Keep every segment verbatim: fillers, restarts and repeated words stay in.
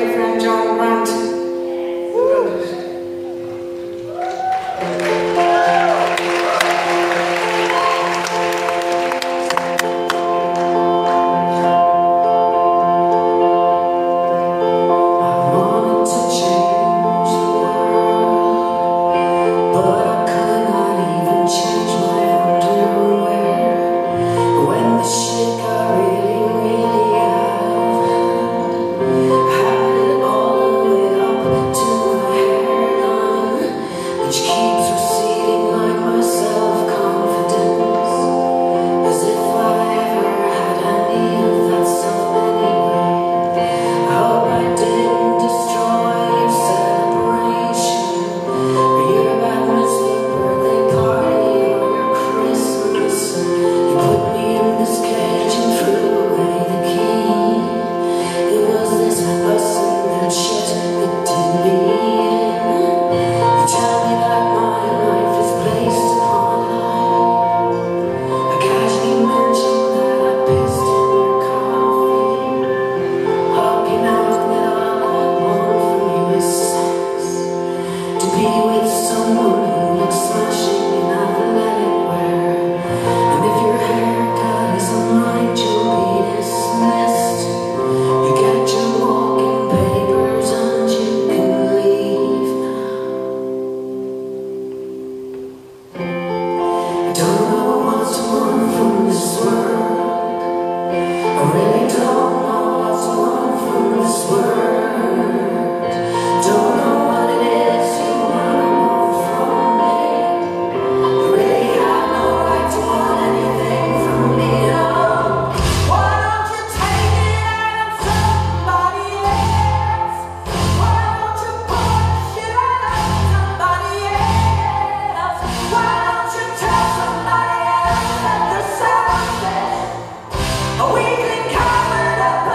away from John Brandt. We can cover it up.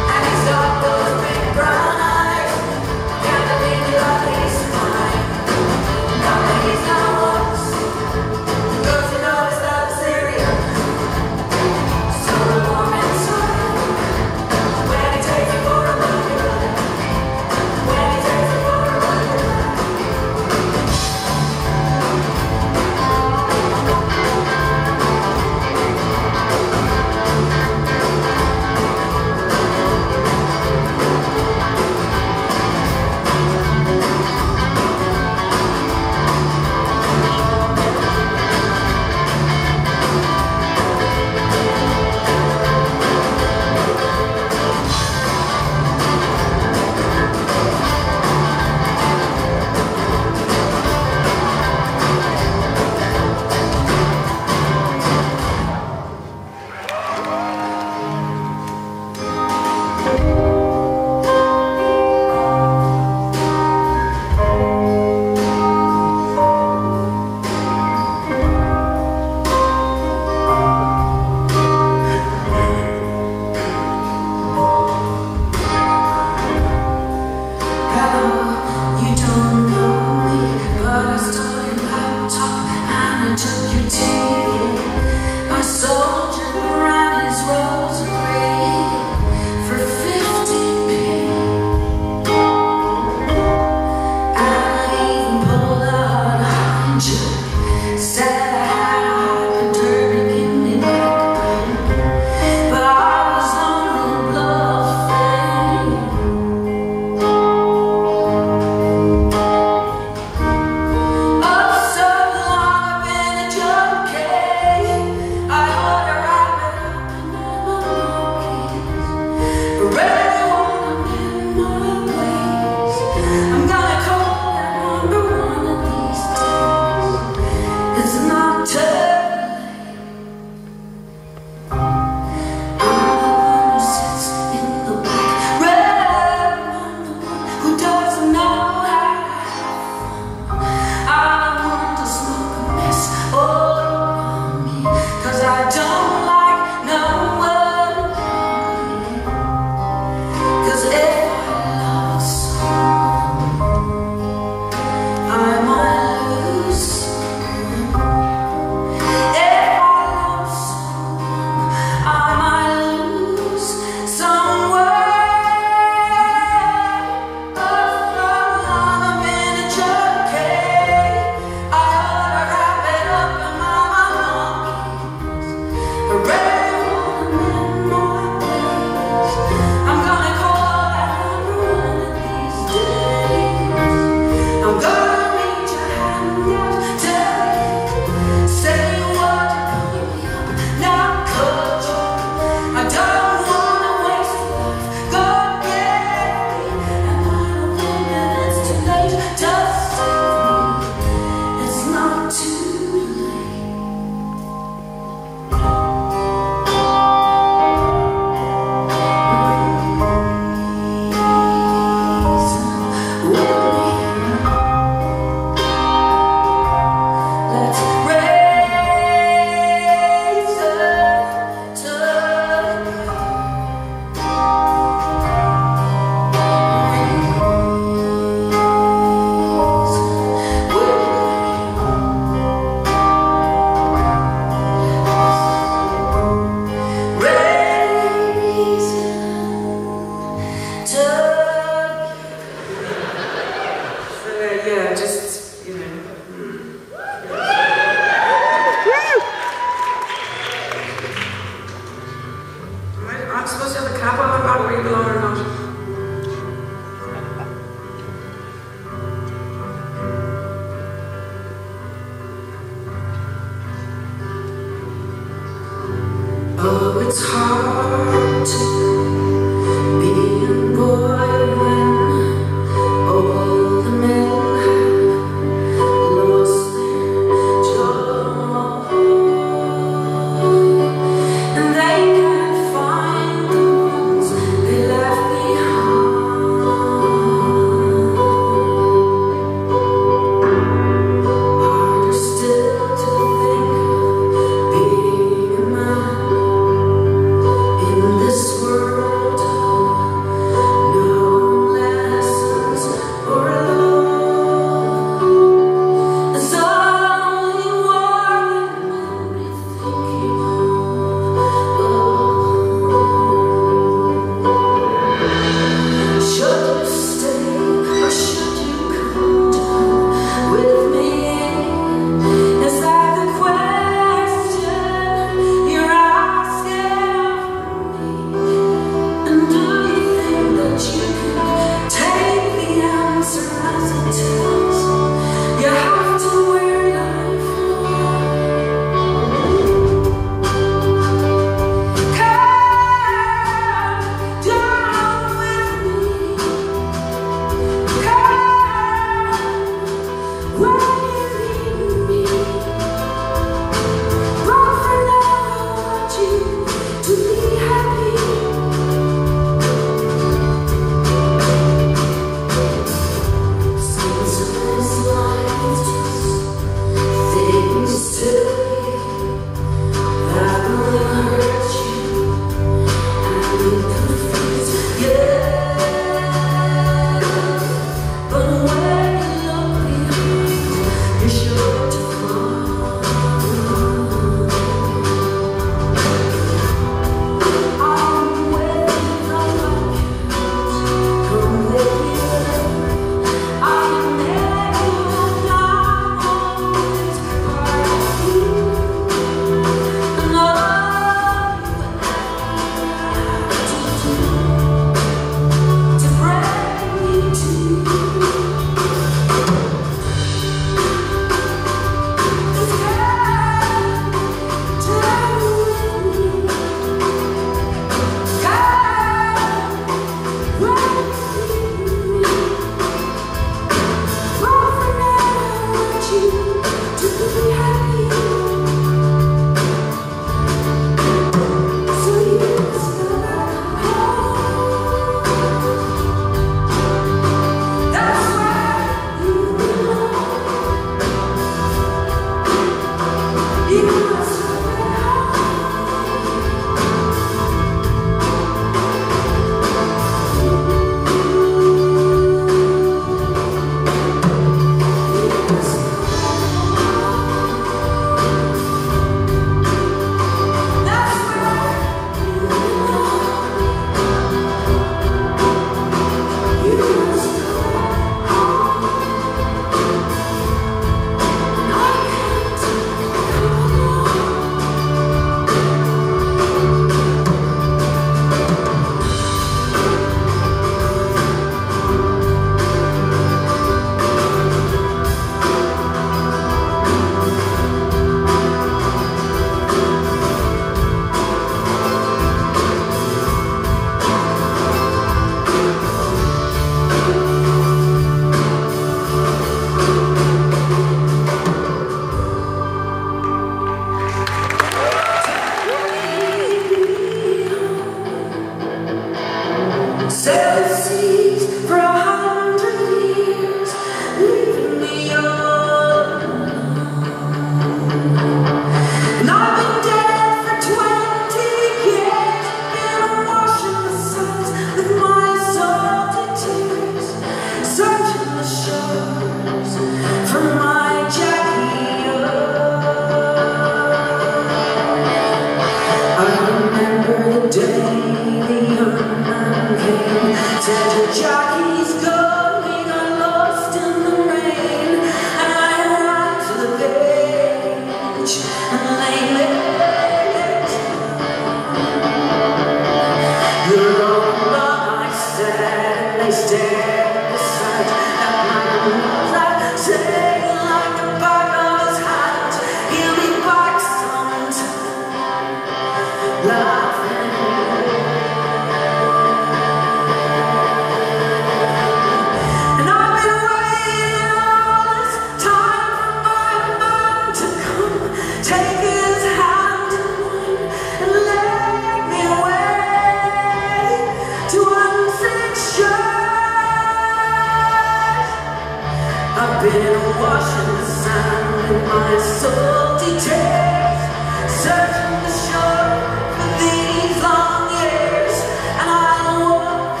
been watching the sun and my soul details, searching the shore for these long years, and I don't want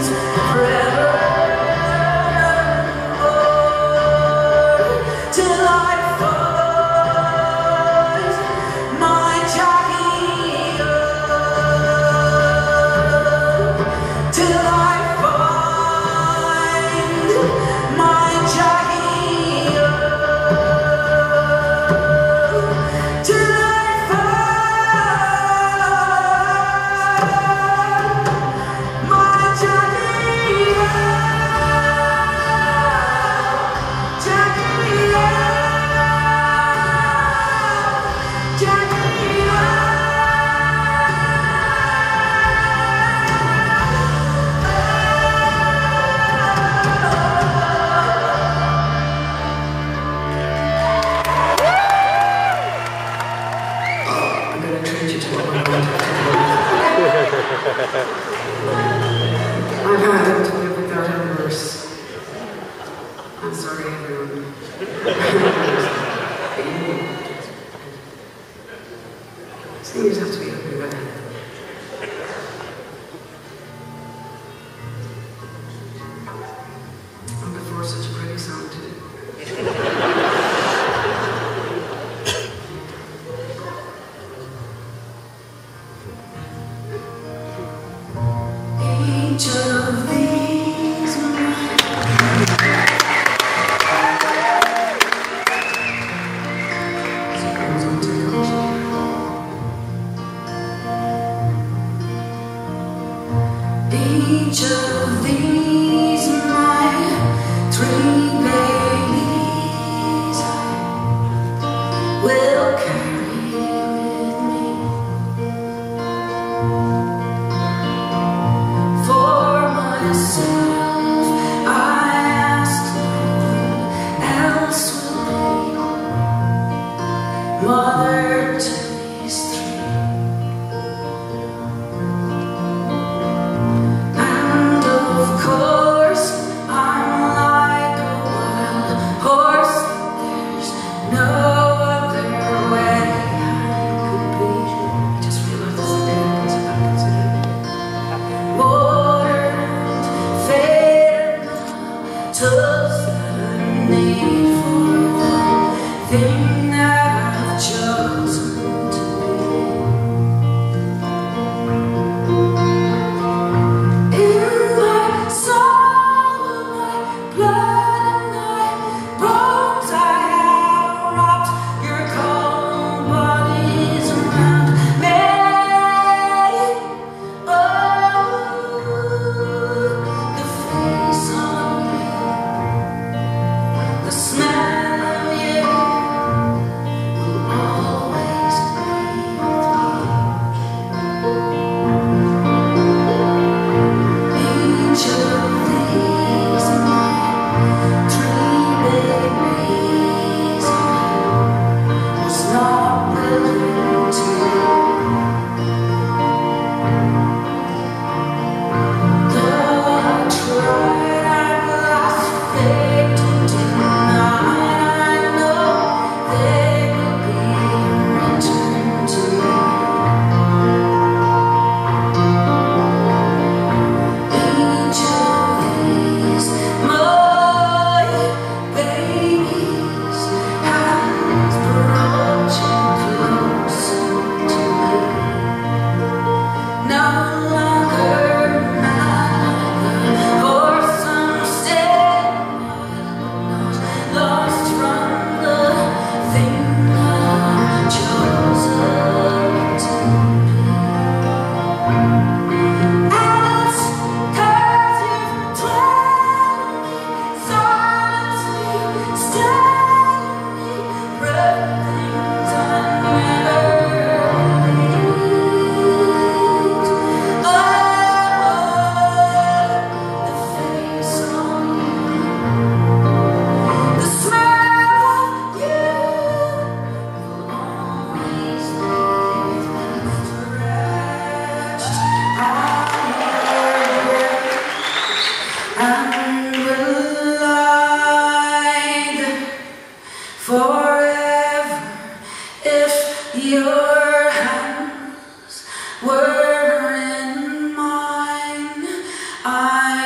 to see you forever more, till I find my Jackie, till I I'm not able to live without her verse. I'm sorry, everyone. Singers have to be open about it. And before such a pretty song today. Of these each of these my three babies will carry with me. Mother to these three, and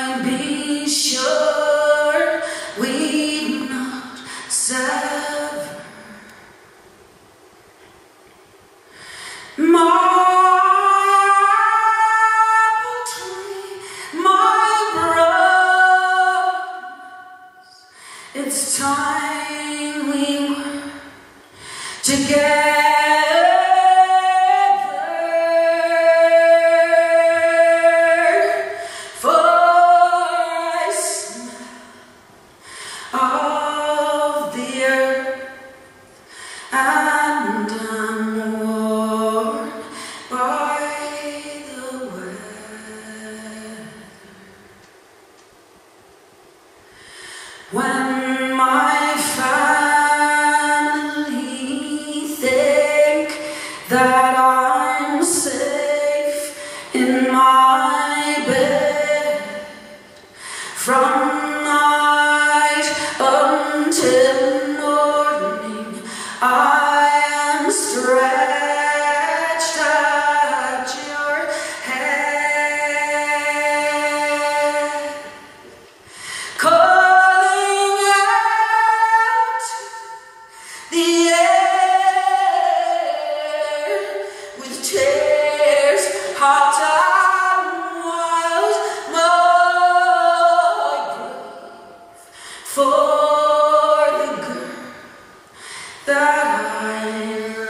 can be sure we not suffer more. It's time we were together for a smell of the earth, and I'm worn by the weather. When my family think that I'm safe in my bed from night until morning, I am stretched at your head. Cause for the girl that I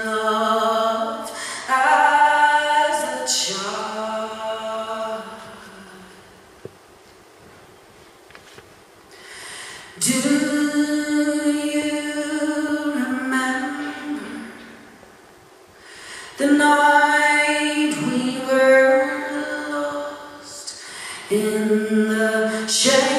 loved as a child, do you remember the night we were lost in the shade?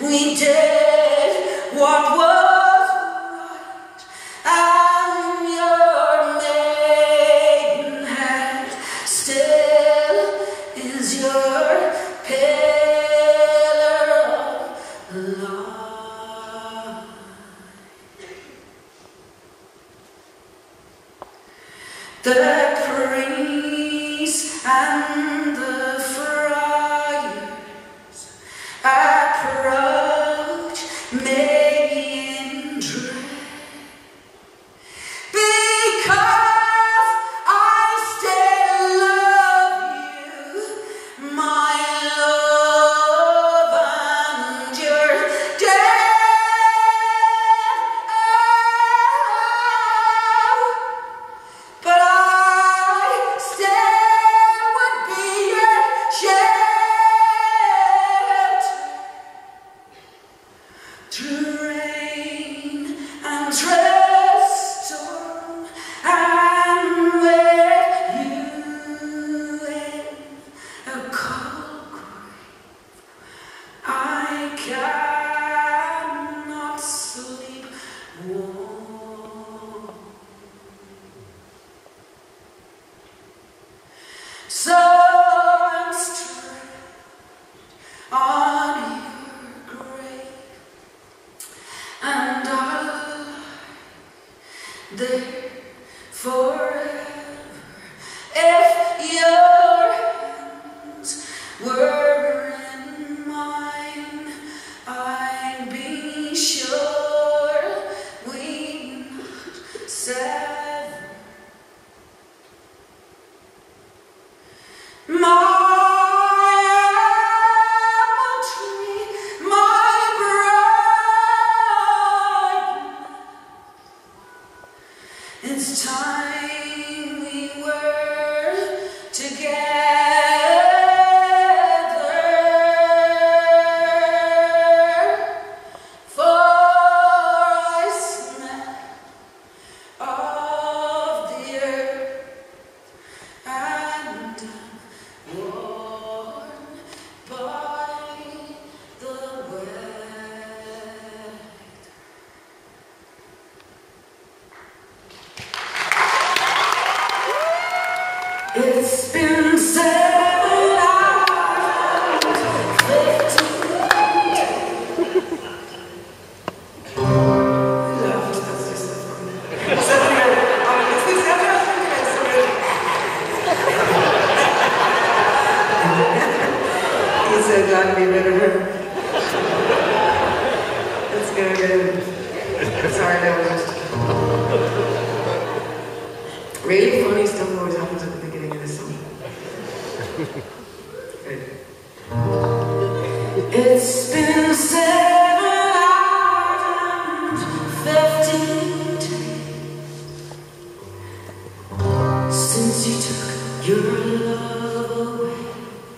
We did what was right, and your maiden hand still is your pillar of love. The priests and the friars approach, so I'm stranded on your grave, and I'll lie there forever if your hands were in mine. I'd be sure we'd not sever. gonna get in. I'm sorry, that was just... Really funny stuff always happens at the beginning of this song. Good. It's been seven hours and fifteen days since you took your love away. Oh,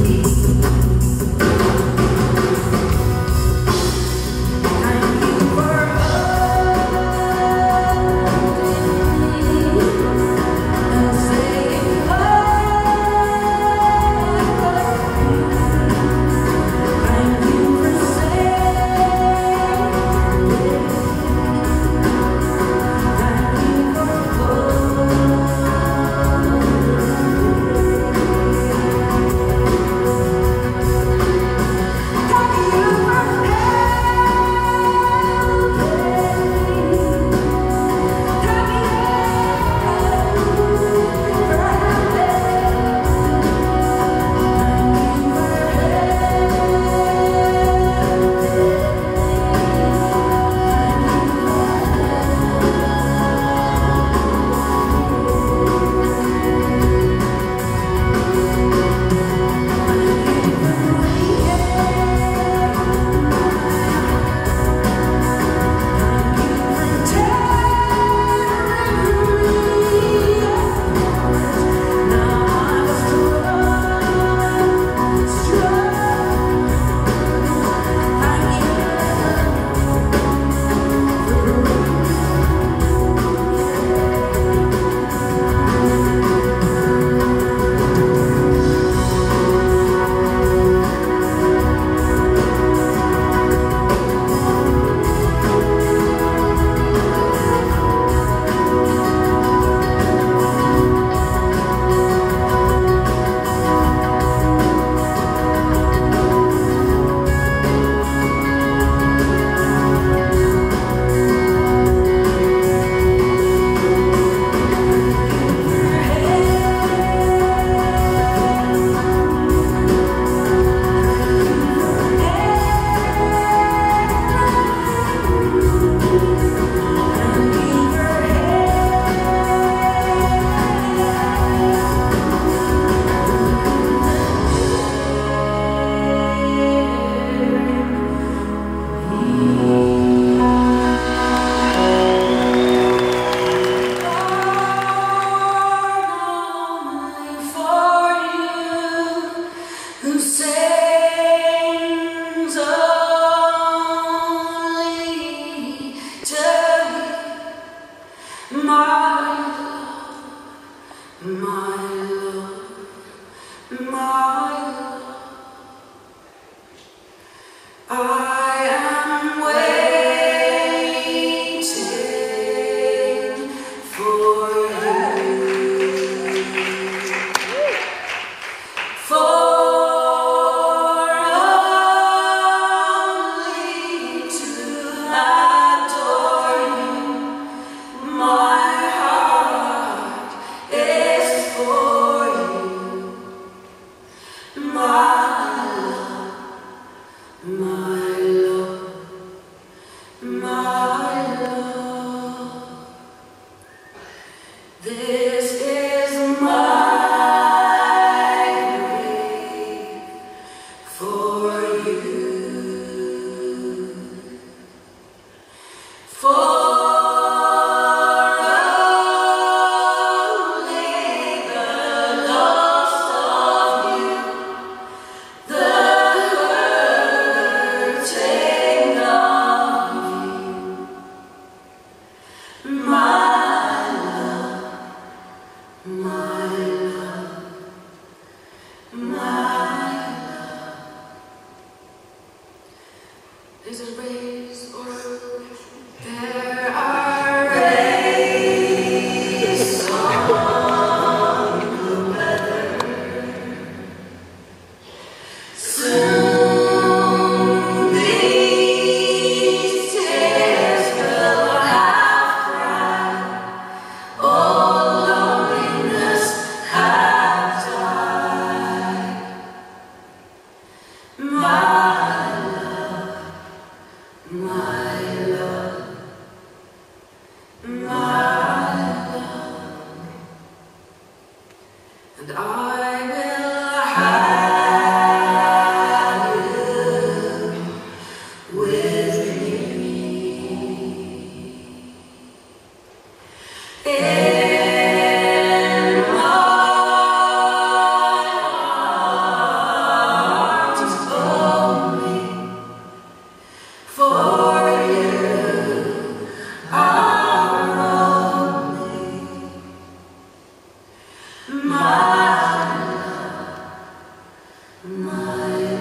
My love, my love, Brother.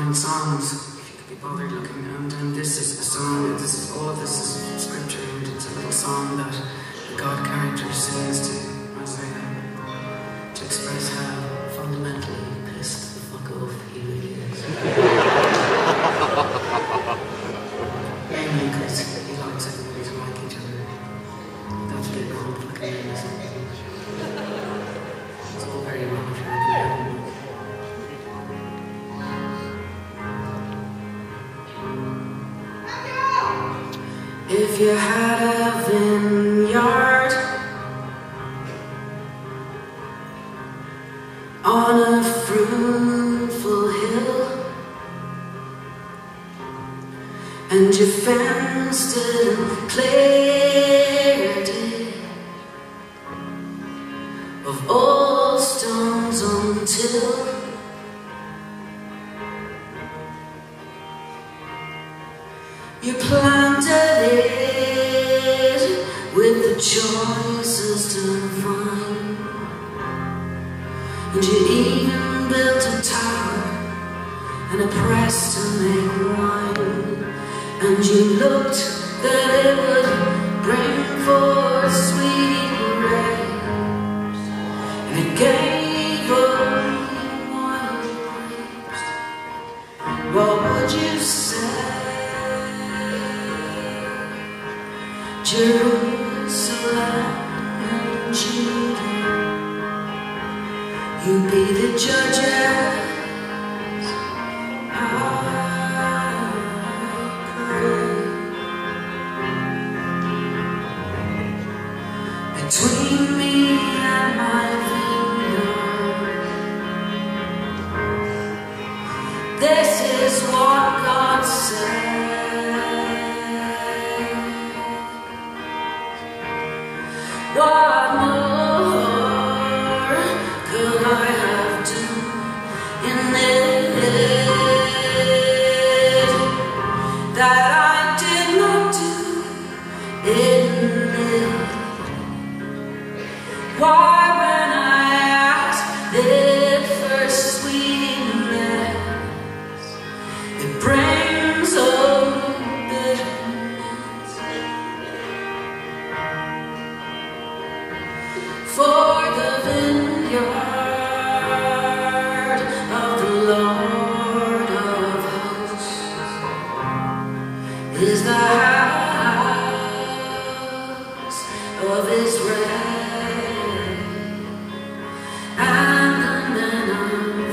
find songs if you could be bothered looking around. And this is a song, this is, all of this is scripture, and it's a little song that the God character sings to Isaiah to express how fundamentally pissed the fuck off he really is. Mainly because he likes everybody to like each other. That's a bit wrong for the It's all very wrong for the If you had a vineyard on a fruitful hill, and you fenced it and cleared it of all stones until you planted it with the choicest of vine, and you even built a tower and a press to make wine, and you looked that it would bring forth sweet grapes, and it gave only wine. What would you say, Jerusalem and Judah? You be the judges, I pray. Between me and my vineyard, this is what God said. What more could I have done in it that I did not do in it? Why, when I asked it for sweetness, it brings over for the vineyard of the Lord of hosts is the house of Israel, and the men of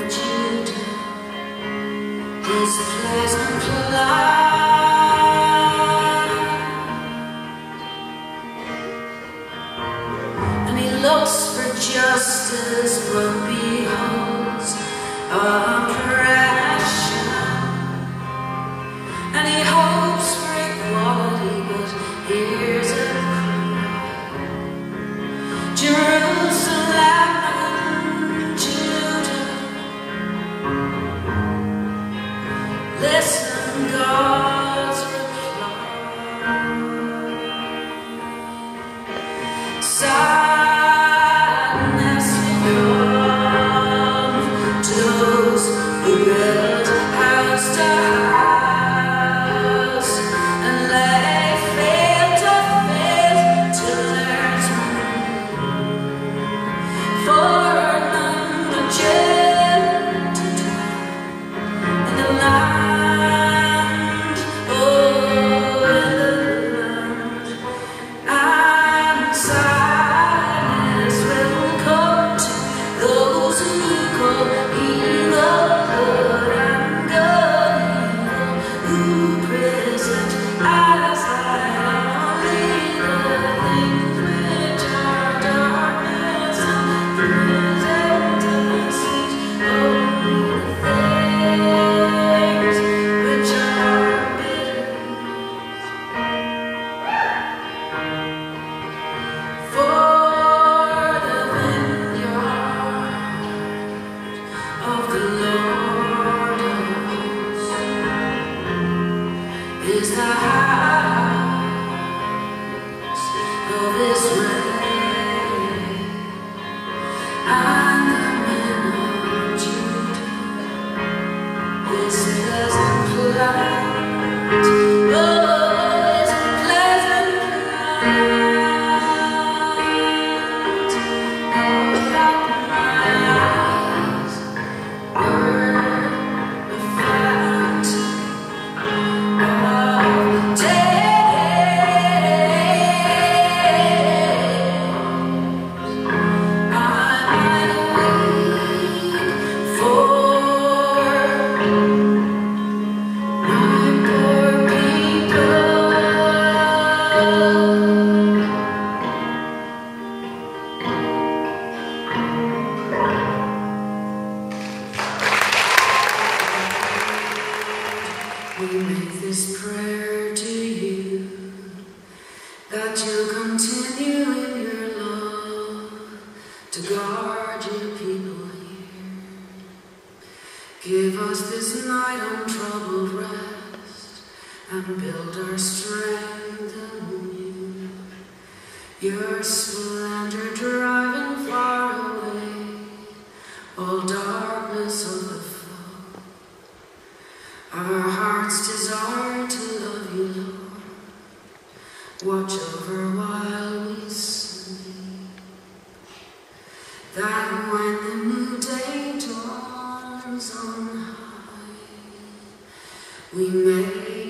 Judah is pleasant life. Looks for justice, but beholds oppression, and he hopes for equality, but hears a cry. Jerusalem and Judah, listen, God's reply. Sigh. Is the house of Israel, and the men of Judah is Give us this night untroubled rest, and build our strength anew. Your splendor driving far away all darkness of the foe. Our hearts desire to love you, Lord. Watch over while we sleep, that when the new day dawns on high, we may